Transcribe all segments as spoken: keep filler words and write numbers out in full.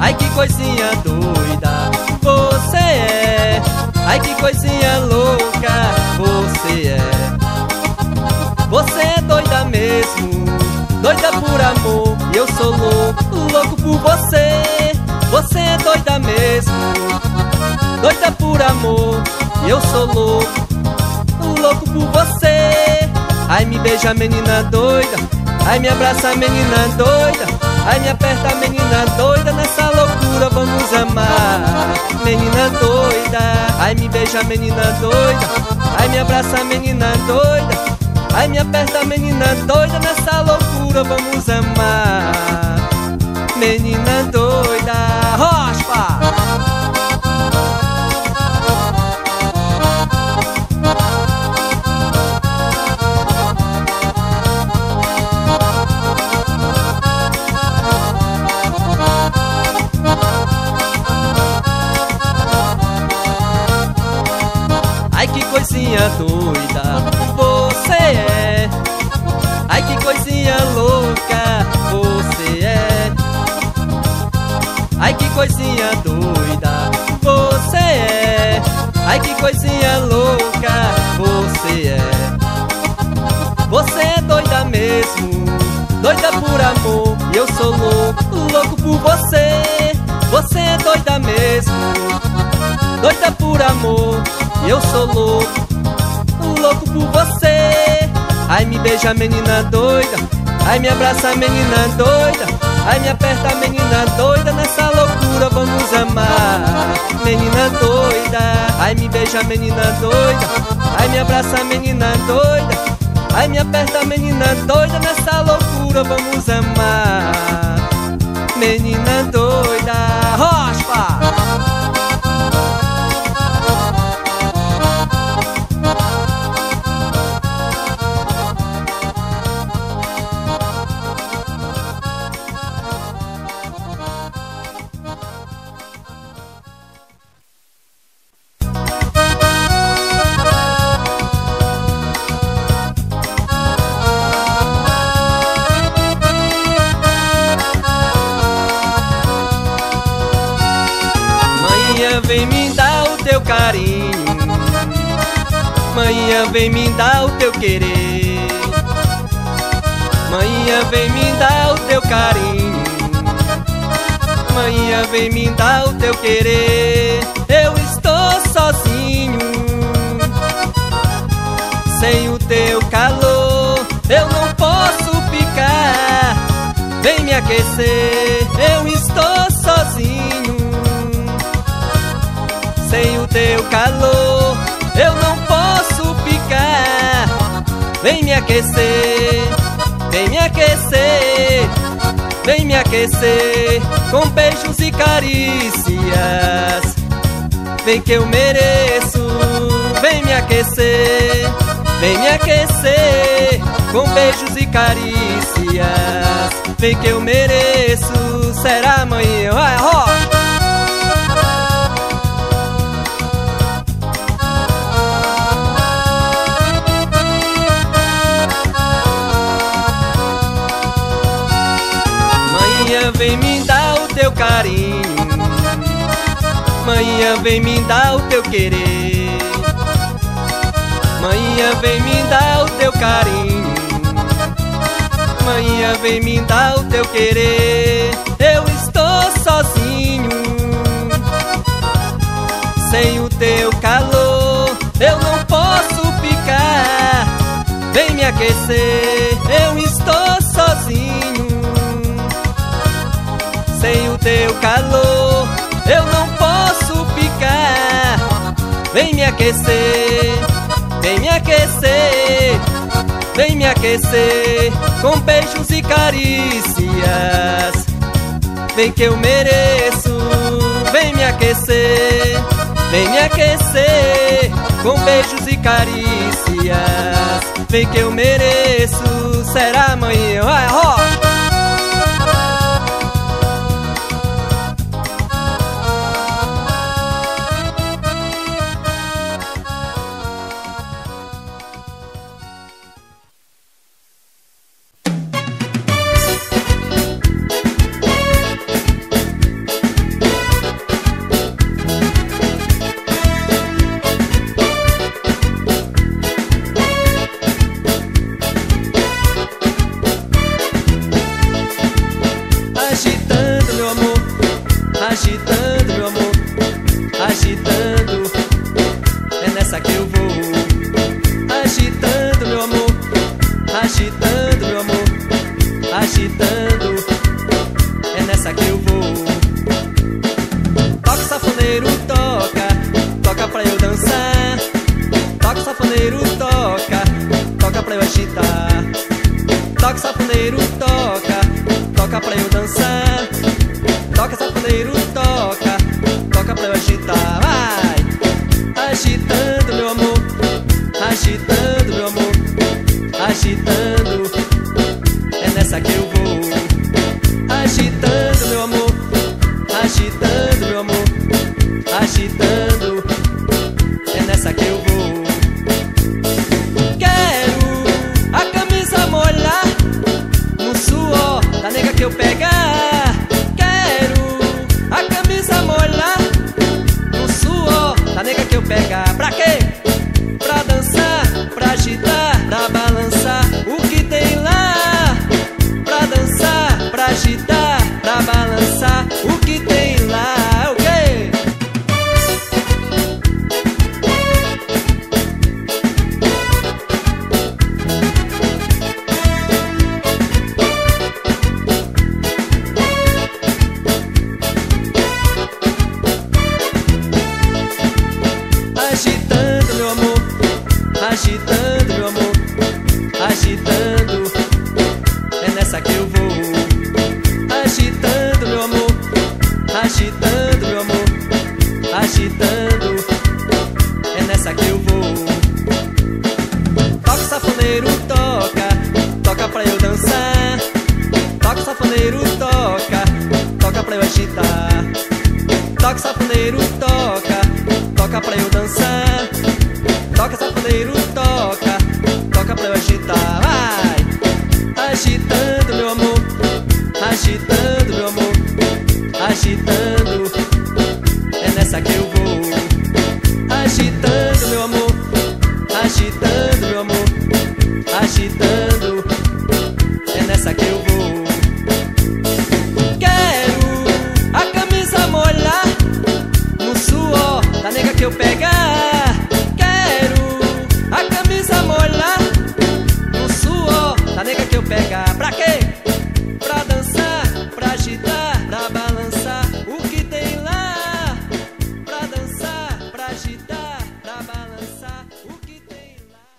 ai que coisinha doida você é, ai que coisinha louca você é. Você é doida mesmo, doida por amor, e eu sou louco, louco por você. Você é doida mesmo, doida por amor, e eu sou louco, louco por você. Ai me beija menina doida, ai me abraça menina doida, ai me aperta menina doida, nessa loucura vamos amar, menina doida. Ai me beija menina doida, ai me abraça menina doida, ai me aperta menina doida, nessa loucura vamos amar, menina doida. Rospa! Coisinha doida você é, ai que coisinha louca você é, ai que coisinha doida você é, ai que coisinha louca você é. Você é doida mesmo, doida por amor, e eu sou louco, louco por você. Você é doida mesmo, doida por amor, eu sou louco, louco por você. Ai me beija menina doida, ai me abraça menina doida, ai me aperta menina doida, nessa loucura vamos amar, menina doida. Ai me beija menina doida, ai me abraça menina doida, ai me aperta menina doida, nessa loucura vamos amar, menina doida. Rospa! Manhinha vem me dar o teu querer, manhinha vem me dar o teu carinho, manhinha vem me dar o teu querer. Eu estou sozinho, sem o teu calor eu não posso ficar, vem me aquecer. Eu estou sozinho, sem o teu calor eu não posso ficar, vem me aquecer, vem me aquecer, vem me aquecer, com beijos e carícias, vem que eu mereço. Vem me aquecer, vem me aquecer, com beijos e carícias, vem que eu mereço. Será amanhã, vai, rocha! Vem me dar o teu carinho, manhinha vem me dar o teu querer, manhinha vem me dar o teu carinho, manhinha vem me dar o teu querer. Eu estou sozinho, sem o teu calor eu não posso ficar, vem me aquecer. Eu estou sozinho, sem o teu calor eu não posso ficar, vem me aquecer, vem me aquecer, vem me aquecer, com beijos e carícias, vem que eu mereço. Vem me aquecer, vem me aquecer, com beijos e carícias, vem que eu mereço. Será amanhã, vai, rocha! agitando, meu amor, agitando. É nessa que eu vou. Agitando, meu amor, agitando, meu amor, agitando. É nessa que eu vou. Toca o safoneiro, toca, toca pra eu dançar. Toca o safoneiro, toca, toca pra eu agitar. Toca o safoneiro, toca, toca pra eu dançar. Toca, safoneiro, toca, toca pra eu agitar. Vai! Agitando, meu amor, agitando, meu amor, agitando. É nessa que eu vou. Agitando, meu amor, agitando, meu amor, agitando. É nessa que eu vou. Quero a camisa molhar no suor da nega que eu pegar. Pra quê? Pra dançar, pra agitar, pra balançar o que tem lá. Pra dançar, pra agitar, pra balançar o que tem lá. É o agitando, meu amor, agitando. É nessa que eu vou. Agitando, meu amor, agitando, meu amor, agitando. É nessa que eu vou. Toca o safoneiro, toca, toca pra eu dançar. Toca o safoneiro, toca, toca pra eu agitar. Toca o safoneiro, toca, toca pra eu dançar. Toca, safoneiro, toca, toca pra eu agitar. Vai! Agitando, meu amor, agitando, meu amor, agitando. É nessa que eu vou. Agitando, meu amor, agitando, meu amor, agitando. É nessa que eu vou. Quero a camisa molhar no suor da nega que eu pegar. Pra quê? Pra dançar, pra agitar, pra balançar o que tem lá. Pra dançar, pra agitar, pra balançar o que tem lá.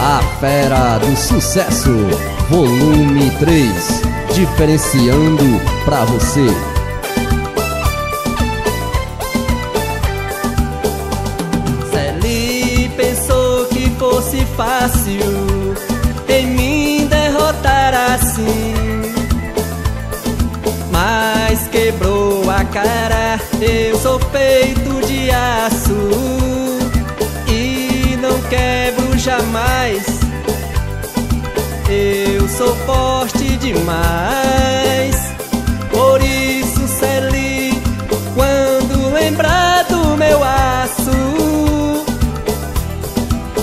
A Fera do Sucesso, volume três, diferenciando pra você. Fácil em mim derrotar assim, mas quebrou a cara. Eu sou feito de aço e não quebro jamais. Eu sou forte demais. Por isso, Celi, quando lembrar do meu aço,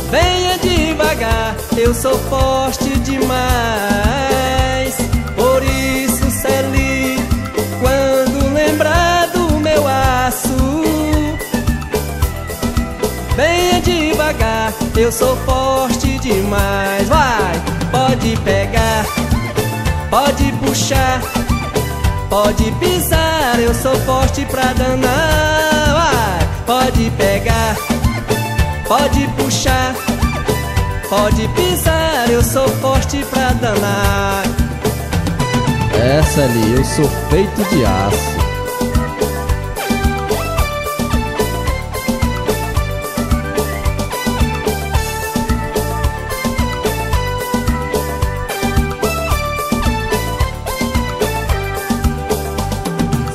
venha de devagar, eu sou forte demais. Por isso, Celi, quando lembrar do meu aço, venha devagar, eu sou forte demais. Vai! Pode pegar, pode puxar, pode pisar, eu sou forte pra danar. Vai! Pode pegar, pode puxar, pode pisar, eu sou forte pra danar. Essa ali, eu sou feito de aço.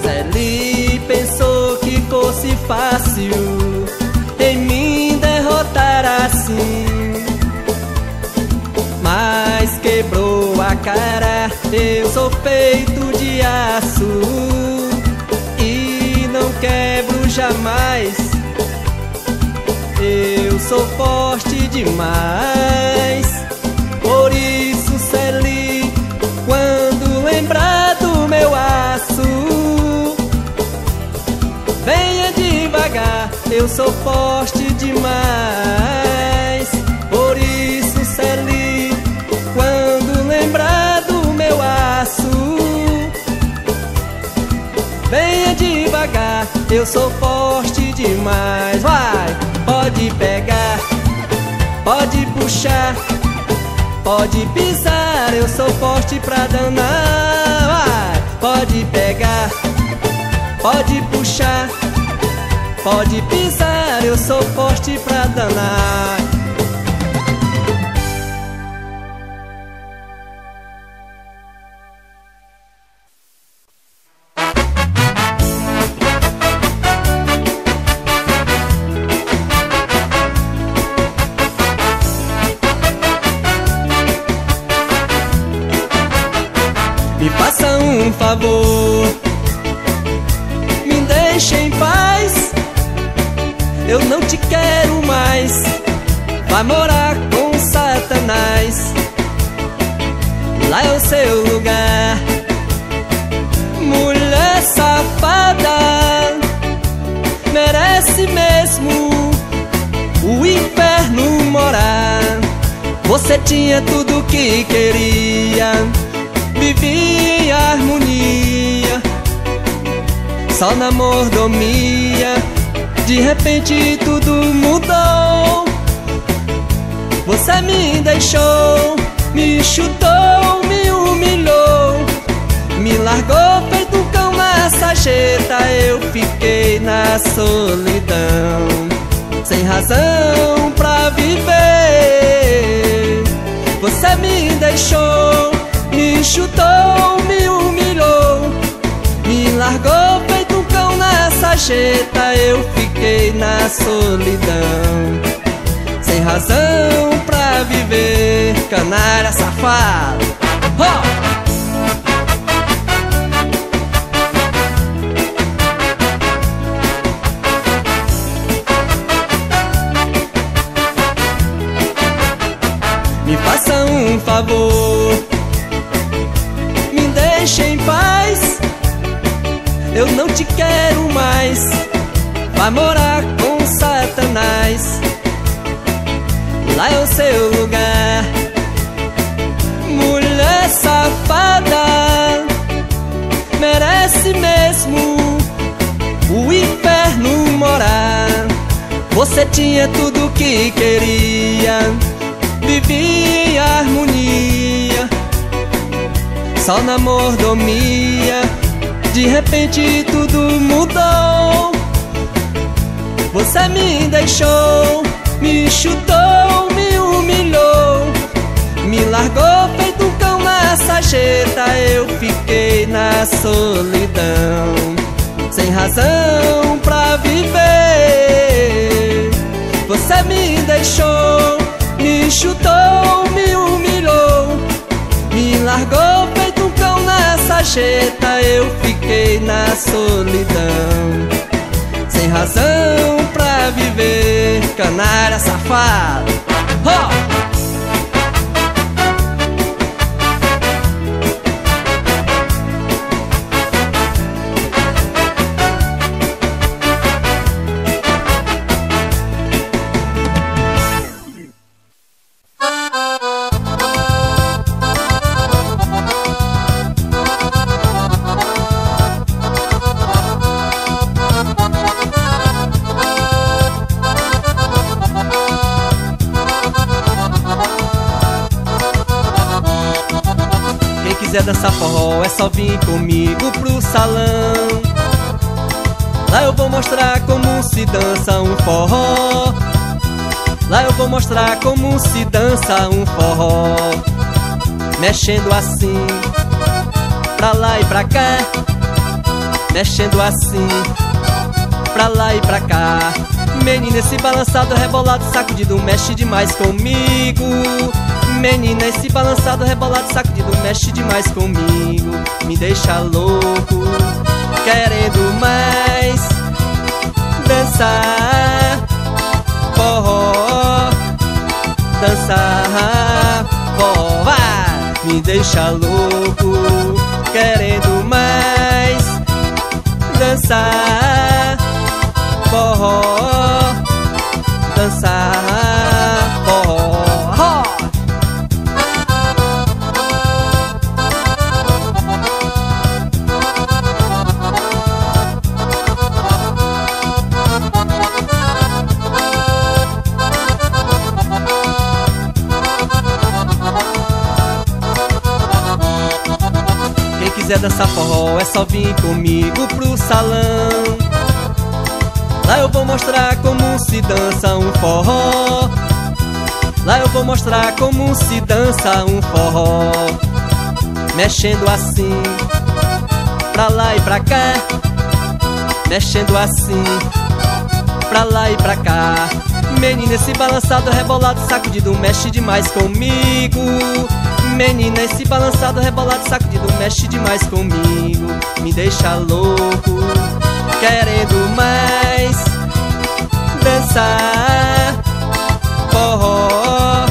Celi pensou que fosse fácil em mim derrotar assim, mas quebrou a cara. Eu sou feito de aço e não quebro jamais. Eu sou forte demais. eu sou forte demais. Por isso, Celi, quando lembrar do meu aço, venha devagar, eu sou forte demais. Vai, pode pegar, pode puxar, pode pisar, eu sou forte pra danar. Vai, pode pegar, pode puxar, pode pisar, eu sou forte pra danar. Me faça um favor, me deixe em paz, eu não te quero mais, vá morar com Satanás. Lá é o seu lugar, mulher safada, merece mesmo o inferno morar. Você tinha tudo que queria, vivia em harmonia, só na mordomia. De repente tudo mudou, você me deixou, me chutou, me humilhou, me largou feito um cão na sarjeta. Eu fiquei na solidão, sem razão pra viver. Você me deixou, me chutou, me humilhou, me largou feito um cão na sarjeta. Eu fiquei na solidão, sem razão pra viver, canalha safado. Oh! Me faça um favor, deixe em paz, eu não te quero mais, vá morar com Satanás. Lá é o seu lugar, mulher safada, merece mesmo o inferno morar. Você tinha tudo que queria, vivia em harmonia, só na mordomia. De repente tudo mudou, você me deixou, me chutou, me humilhou, me largou feito um cão na sarjeta. Eu fiquei na solidão, sem razão pra viver. Você me deixou, me chutou, me humilhou, me largou feito na sarjeta. Eu fiquei na solidão, sem razão pra viver, canalha safado. Oh! Dançar forró é só vir comigo pro salão. Lá eu vou mostrar como se dança um forró. Lá eu vou mostrar como se dança um forró, mexendo assim, pra lá e pra cá, mexendo assim, pra lá e pra cá. Menina, esse balançado, rebolado, sacudido, mexe demais comigo. Menina, esse balançado, rebolado, sacudido, mexe demais comigo. Me deixa louco, querendo mais dançar forró, dançar forró. Vai! Me deixa louco, querendo mais dançar forró, dançar forró. Quem quiser dançar forró é só vir comigo pro salão. Lá eu vou mostrar como se dança um forró. Lá eu vou mostrar como se dança um forró. Mexendo assim, pra lá e pra cá. Mexendo assim, pra lá e pra cá. Menina, esse balançado, rebolado, sacudido, mexe demais comigo. Menina, esse balançado, rebolado, sacudido, mexe demais comigo. Me deixa louco, querendo mais dançar forró,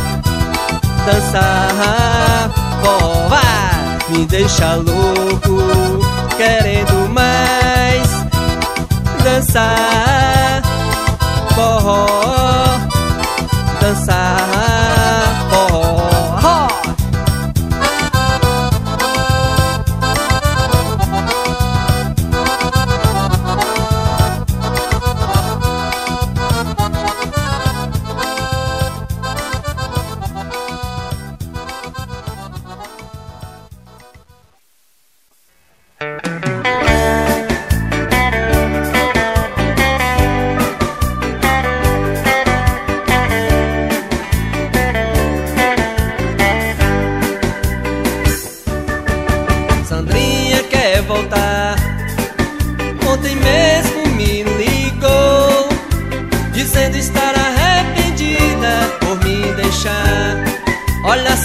dançar forró. Vai! Me deixa louco, querendo mais dançar forró, dançar forró.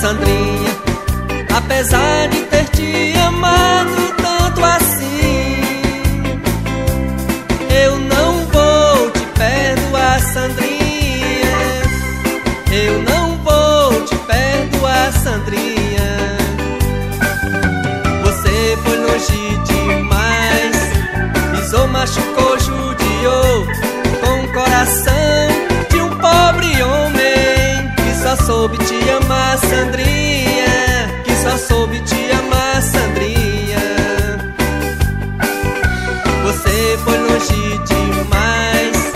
Sandrinha, apesar de ter te amado tanto assim, eu não vou te perdoar, Sandrinha. Eu não vou te perdoar, Sandrinha. Você foi longe demais, pisou, machucou, judiou, com o coração de um pobre homem que só soube te amar, Sandrinha, que só soube te amar, Sandrinha. Você foi longe demais,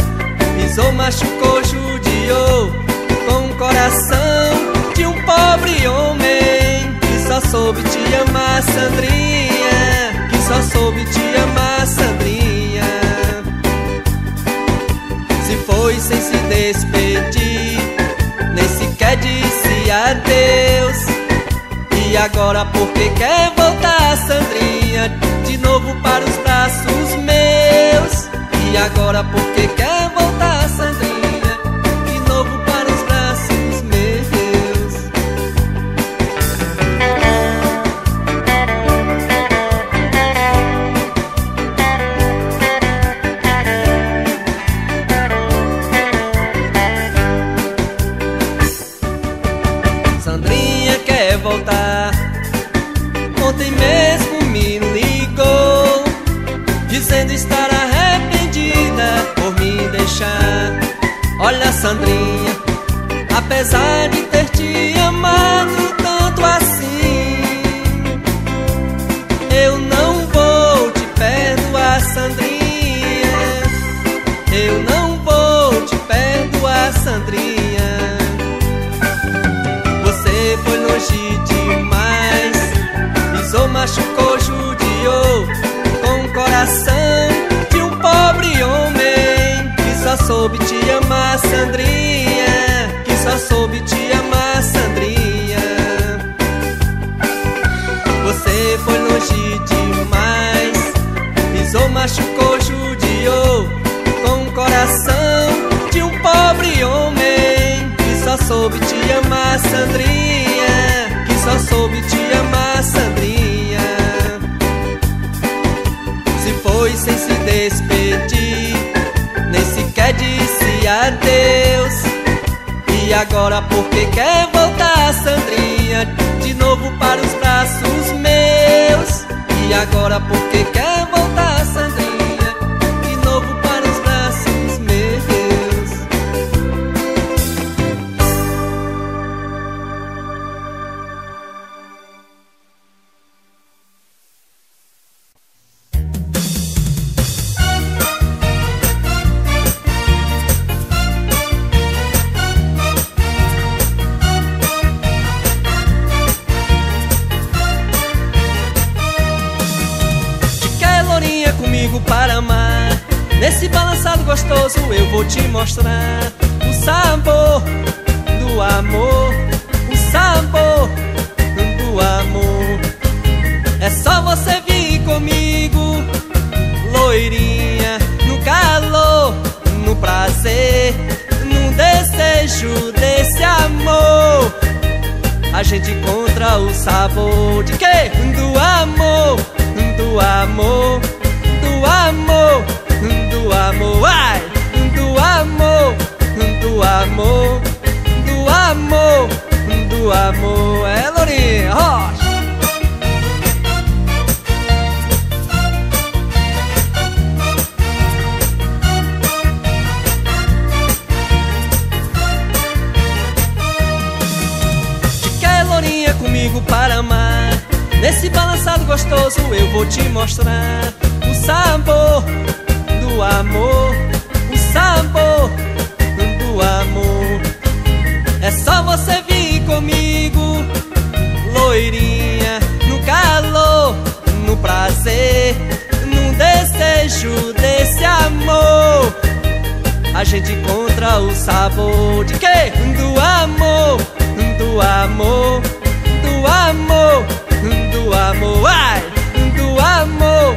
pisou, machucou, judiou, com o coração de um pobre homem que só soube te amar, Sandrinha, que só soube te amar, Sandrinha. Se foi sem se despedir, nem sequer disse adeus. E agora porque quer voltar, Sandrinha, de novo para os braços meus? E agora porque quer voltar, Sandrinha, de novo para os braços voltar. Ontem mesmo me ligou, dizendo estar arrependida por me deixar. Olha, Sandrinha, apesar de ter te amado tanto assim, eu não vou te perdoar, Sandrinha. Eu não vou te perdoar, Sandrinha. Você foi longe demais, pisou, machucou, judiou, com o coração de um pobre homem que só soube te amar, Sandrinha, que só soube te amar, Sandrinha. Você foi longe demais, pisou, machucou, judiou, com o coração de um pobre homem que só soube te amar, Sandrinha, que só soube te amar, Sandrinha. Se foi sem se despedir, nem sequer disse adeus. E agora porque quer voltar, Sandrinha, de novo para os braços meus? E agora porque quer voltar, Sandrinha, de novo para os braços desse balançado gostoso eu vou te mostrar o sabor do amor, o sabor do amor. É só você vir comigo, loirinha, no calor, no prazer, no desejo desse amor. A gente encontra o sabor de quê? Do amor, do amor, do amor, do amor, ai! Do amor, do amor, do amor, do amor. É, Lourinha, rocha! Para amar, nesse balançado gostoso eu vou te mostrar o sabor do amor, o sabor do amor. É só você vir comigo, loirinha, no calor, no prazer, no desejo desse amor. A gente encontra o sabor de quê? Do amor, do amor, do amor, do amor, ai! Do amor,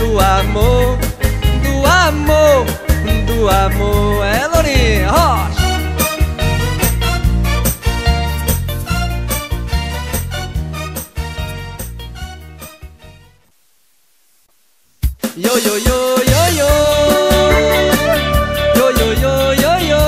do amor, do amor, do amor. É, Lourinha, rocha! Yo, yo, yo, yo, yo. Yo, yo, yo, yo, yo.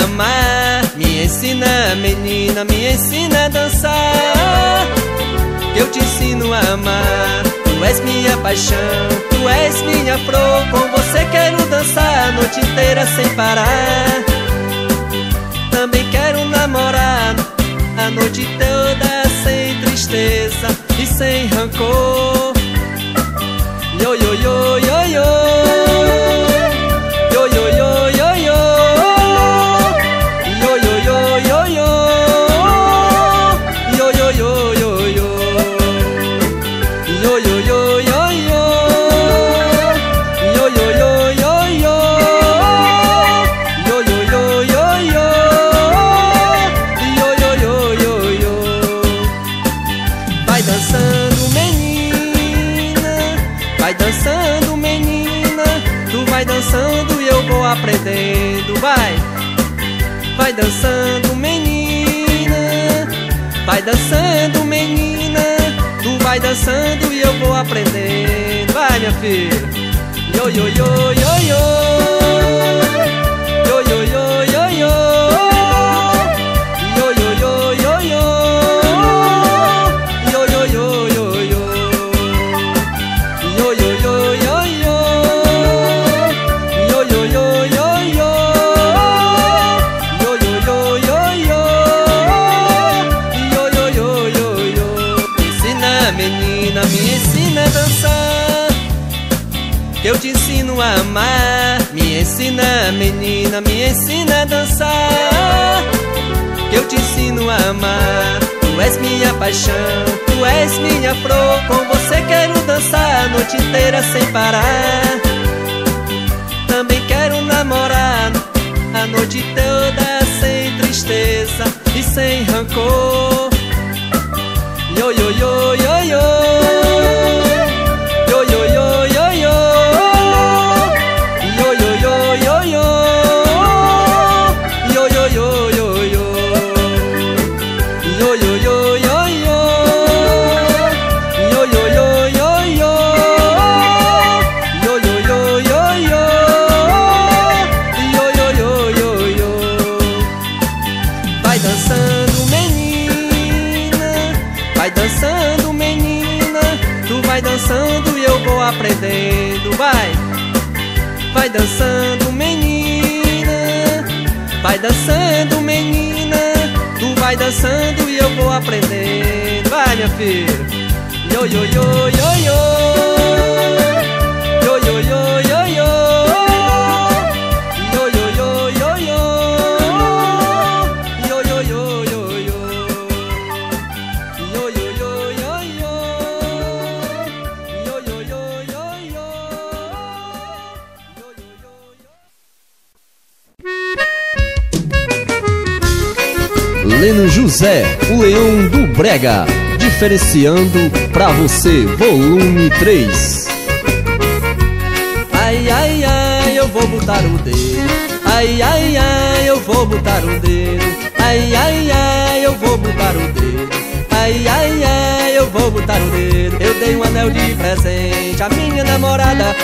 Amar. Me ensina, menina, me ensina a dançar, que eu te ensino a amar. Tu és minha paixão, tu és minha flor. Com você quero dançar a noite inteira sem parar. Também quero namorar a noite toda sem tristeza e sem rancor. Yo, yo, yo, yo, yo. Yo, yo, yo, yo, yo. Aprendendo, vai, vai dançando, menina, vai dançando, menina, tu vai dançando e eu vou aprendendo, vai, minha filha. Yo, yo, yo, yo, yo, yo, yo, yo, yo, yo, yo, yo, yo, yo. Eu te ensino a amar, me ensina, menina, me ensina a dançar, que eu te ensino a amar. Tu és minha paixão, tu és minha flor. Com você quero dançar a noite inteira sem parar. Também quero namorar a noite toda sem tristeza e sem rancor. Yo, yo, yo, yo, yo. Yo, yo, yo, yo, yo. Aprendendo, vai, vai dançando, menina, vai dançando, menina, vai dançando e eu vou aprendendo. Vai, minha filha. Yo, yo, yo, yo, yo. Yo, yo, yo, yo, yo. Yo, yo, yo, yo, yo. Yo, yo, yo, yo, yo. Yo, yo, yo, yo, yo. Yo, yo, yo, yo, yo. Leno José, o leão do brega. Diferenciando pra você, volume três. Ai, ai, ai, eu vou botar o dedo. Ai, ai, ai, eu vou botar o dedo. Ai, ai, ai, eu vou botar o dedo. Ai, ai, ai, eu vou botar o dedo. Eu dei um anel de presente à minha namorada.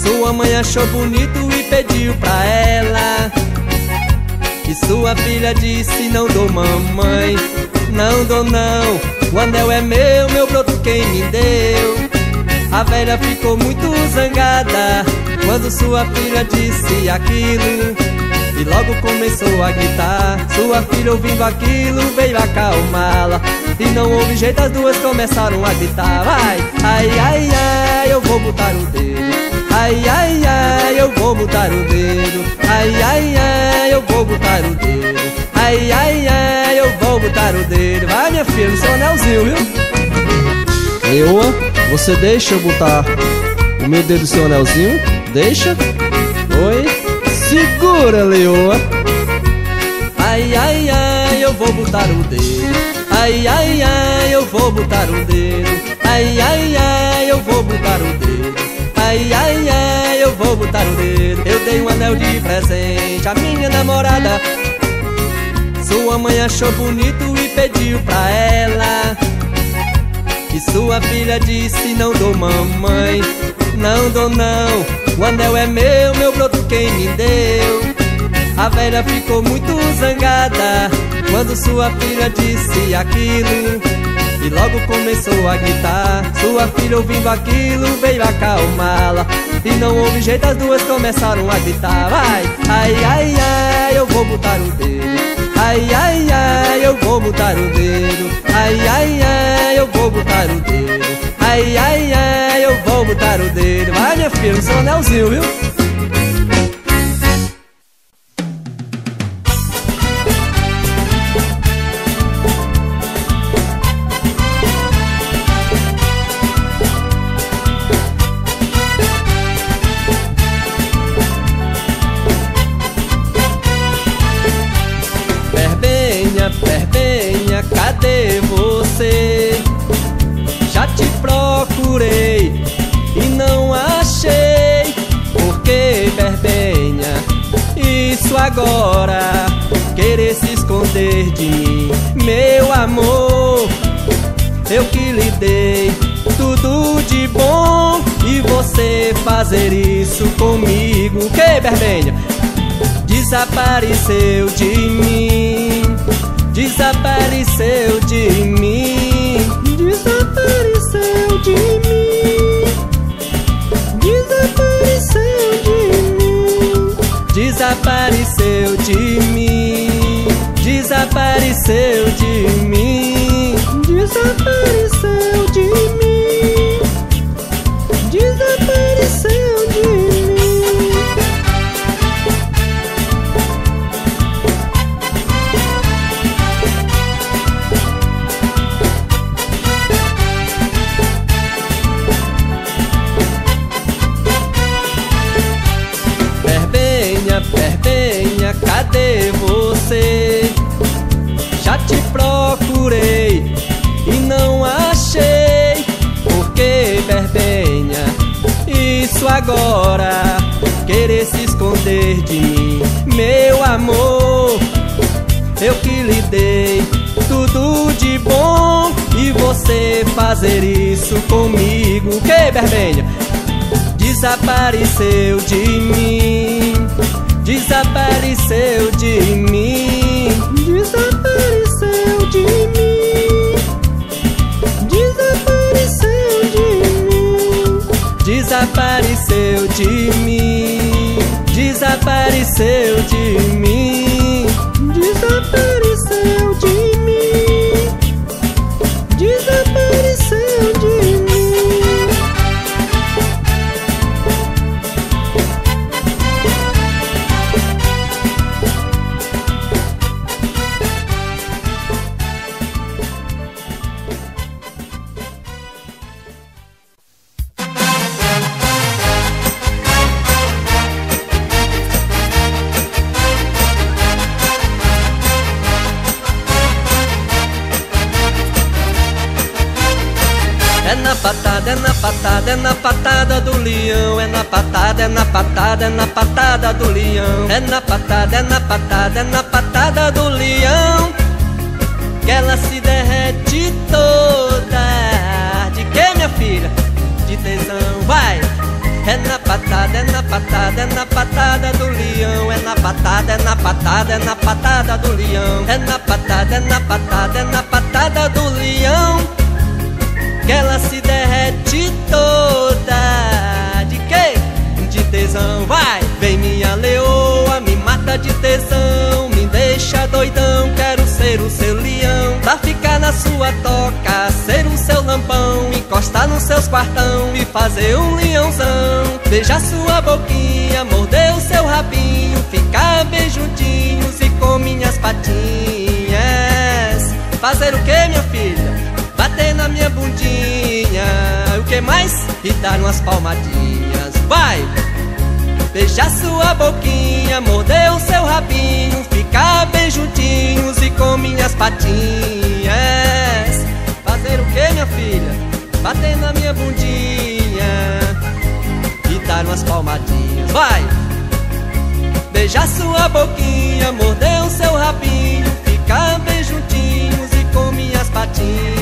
Sua mãe achou bonito e pediu pra ela. E sua filha disse, não dou mamãe. Não dou não, o anel é meu, meu broto quem me deu. A velha ficou muito zangada quando sua filha disse aquilo. E logo começou a gritar. Sua filha ouvindo aquilo veio acalmá-la. E não houve jeito, as duas começaram a gritar. Vai, ai, ai, ai, eu vou botar o dedo. Ai, ai, ai, eu vou botar o dedo. Ai, ai, ai, eu vou botar o dedo. Ai, ai, ai, eu vou botar o dedo. Vai, minha filha, seu anelzinho, viu? Leoa, você deixa eu botar o meu dedo no seu anelzinho? Deixa. Oi. Segura, Leoa. Ai, ai, ai, eu vou botar o dedo. Ai, ai, ai, eu vou botar o dedo. Ai, ai, ai, eu vou botar o dedo. Ai, ai, ai, eu vou botar o dedo. Eu dei um anel de presente à minha namorada. Sua mãe achou bonito e pediu pra ela. E sua filha disse, não dou mamãe. Não dou não, o anel é meu, meu broto quem me deu. A velha ficou muito zangada quando sua filha disse aquilo. E logo começou a gritar. Sua filha ouvindo aquilo veio acalmá-la. E não houve jeito, as duas começaram a gritar. Vai, ai, ai, ai, eu vou botar o dedo. Ai, ai, ai, eu vou botar o dedo. Ai, ai, ai, eu vou botar o dedo. Ai, ai, ai, eu vou botar o dedo. Vai, minha filha, o seu anelzinho, viu? Cadê você? Já te procurei e não achei. Por que, verbenha, isso agora? Querer se esconder de mim, meu amor. Eu que lhe dei tudo de bom e você fazer isso comigo. O que, verbenha? Desapareceu de mim. Desapareceu de mim. Desapareceu de mim. Desapareceu de mim. Desapareceu de mim. Desapareceu de mim. Desapareceu de mim. Desapareceu de mim. Cadê você? Já te procurei e não achei. Por que, verbenha, isso agora? Querer se esconder de mim, meu amor. Eu que lhe dei tudo de bom e você fazer isso comigo. O que, verbenha? Desapareceu de mim. Desapareceu de mim. Desapareceu de mim. Desapareceu de mim. Desapareceu de mim. Desapareceu de mim. Desapareceu. patada, é na patada, é na patada do leão. É na patada, é na patada, é na patada do leão. É na patada, é na patada, é na patada do leão que ela se derrete toda. De que, minha filha? De tesão, vai! É na patada, é na patada, é na patada do leão. É na patada, é na patada, é na patada do leão. É na patada, é na patada, é na patada do leão que ela se derrete toda. De quê? De tesão, vai! Vem minha leoa, me mata de tesão, me deixa doidão, quero ser o seu leão, pra ficar na sua toca, ser o seu lampão, encostar nos seus quartão e fazer um leãozão. Beijar sua boquinha, morder o seu rabinho, ficar bem juntinhos e com minhas patinhas. Fazer o que, minha filha? Bater na minha bundinha. O que mais? E dar umas palmadinhas, vai! Beijar sua boquinha, morder o seu rabinho, ficar bem juntinhos e com minhas patinhas. Fazer o que, minha filha? Bater na minha bundinha e dar umas palmadinhas, vai! Beijar sua boquinha, morder o seu rabinho, ficar bem juntinhos e com minhas patinhas.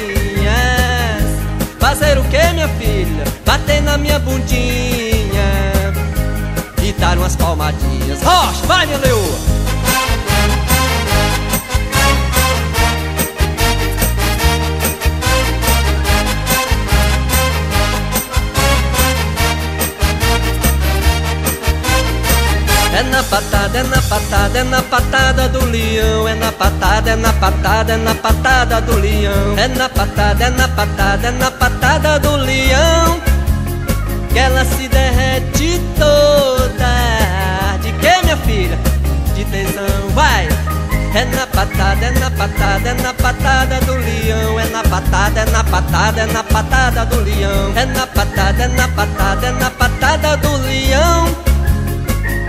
Fazer o que, minha filha? Bater na minha bundinha e dar umas palmadinhas. Rocha, vai, minha leoa! É na patada, é na patada, é na patada do leão. É na patada, é na patada, é na patada do leão. É na patada, é na patada, é na patada do leão que ela se derrete toda. De que, minha filha? De tesão, vai! É na patada, é na patada, é na patada do leão. É na patada, é na patada, é na patada do leão. É na patada, é na patada, é na patada do leão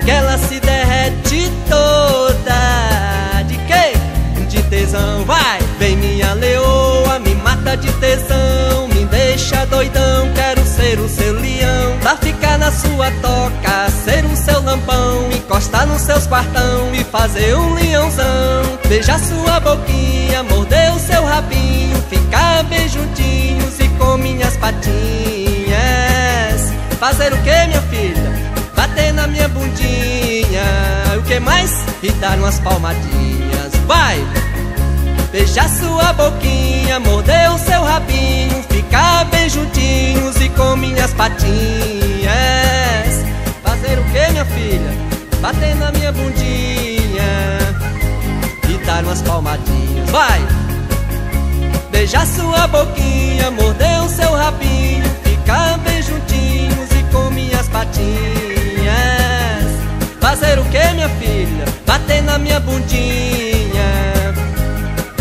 que ela se derrete toda. De que? De tesão, vai! Vem minha leoa, me mata de tesão, me deixa doidão, quero ser o seu leão, pra ficar na sua toca, ser o seu lampão, encostar nos seus quartão e fazer um leãozão. Beijar sua boquinha, morder o seu rabinho, ficar bem juntinhos e com minhas patinhas. Fazer o que, minha filha? Bater na minha bundinha. O que mais? E dar umas palmadinhas, vai! Beijar sua boquinha, morder o seu rabinho, ficar bem juntinhos e com minhas patinhas. Fazer o que, minha filha? Bater na minha bundinha e dar umas palmadinhas, vai! Beijar sua boquinha, morder o seu rabinho, ficar bem juntinhos e com minhas patinhas. Fazer o que, minha filha? Bater na minha bundinha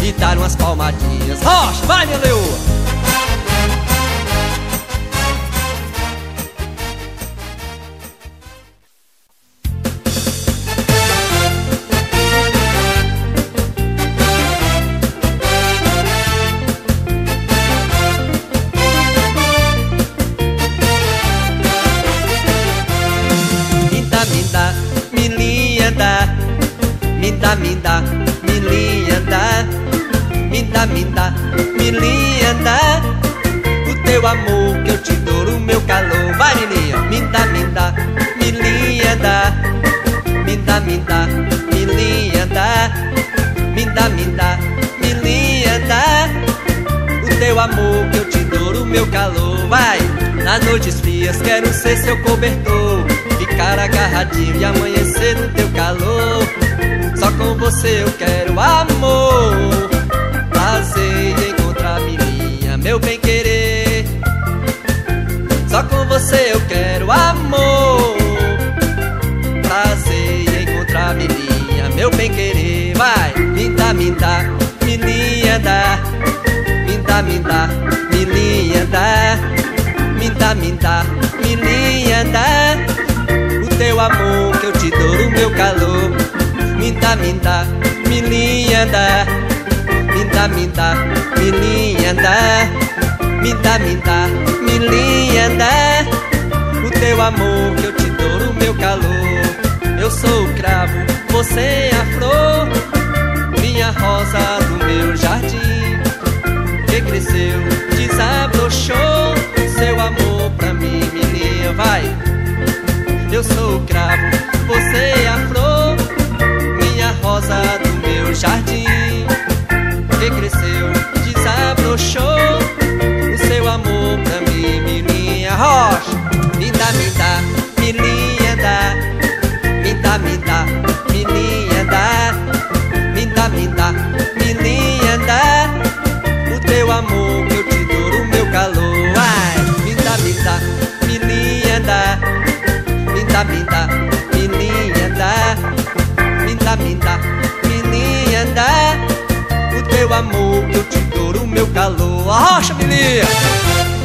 e dar umas palmadinhas. Rocha, vai, minha leoa! Me dá, me dá, me linda. Me dá, me dá, me linda. Me dá, me dá, me linda, o teu amor que eu te dou o meu calor. Vai, menina! Me dá, me dá, me linda. Me dá, me dá, me linda. Me dá, me dá, me linda, o teu amor que eu te dou o meu calor. Vai! Nas noites frias quero ser seu cobertor, ficar agarradinho e amanhecer no teu calor. Só com você eu quero amor, prazer de encontrar menina, meu bem querer. Só com você eu quero amor, prazer de encontrar menina, meu bem querer. Vai! Me dá, me dá, me linda. Me dá, me dá, me linda. Me dá, me dá, me linda, o teu amor que eu te dou o meu calor. Me dá, me dá, me linda. Me dá, me dá, me linda, me dá, me dá, milinha, né? O teu amor que eu te dou, o meu calor. Eu sou o cravo, você é a flor, minha rosa do meu jardim, que cresceu, desabrochou, seu amor pra mim, milinha, vai. Eu sou o cravo, você é a flor, minha rosa do meu jardim, que cresceu, desabrochou, o seu amor pra mim, milinha, rocha. Me dá, me dá, milinha, dá. Me dá, milinha, dá. Me dá, me dá, milinha, dá. O teu amor que eu te dou, o meu calor. Ai, me dá, me dá, milinha, dá. Me dá, me dá, milinha, dá. Me dá, me dá, milinha, dá. O teu amor que eu te dou, o meu calor. A rocha, milinha!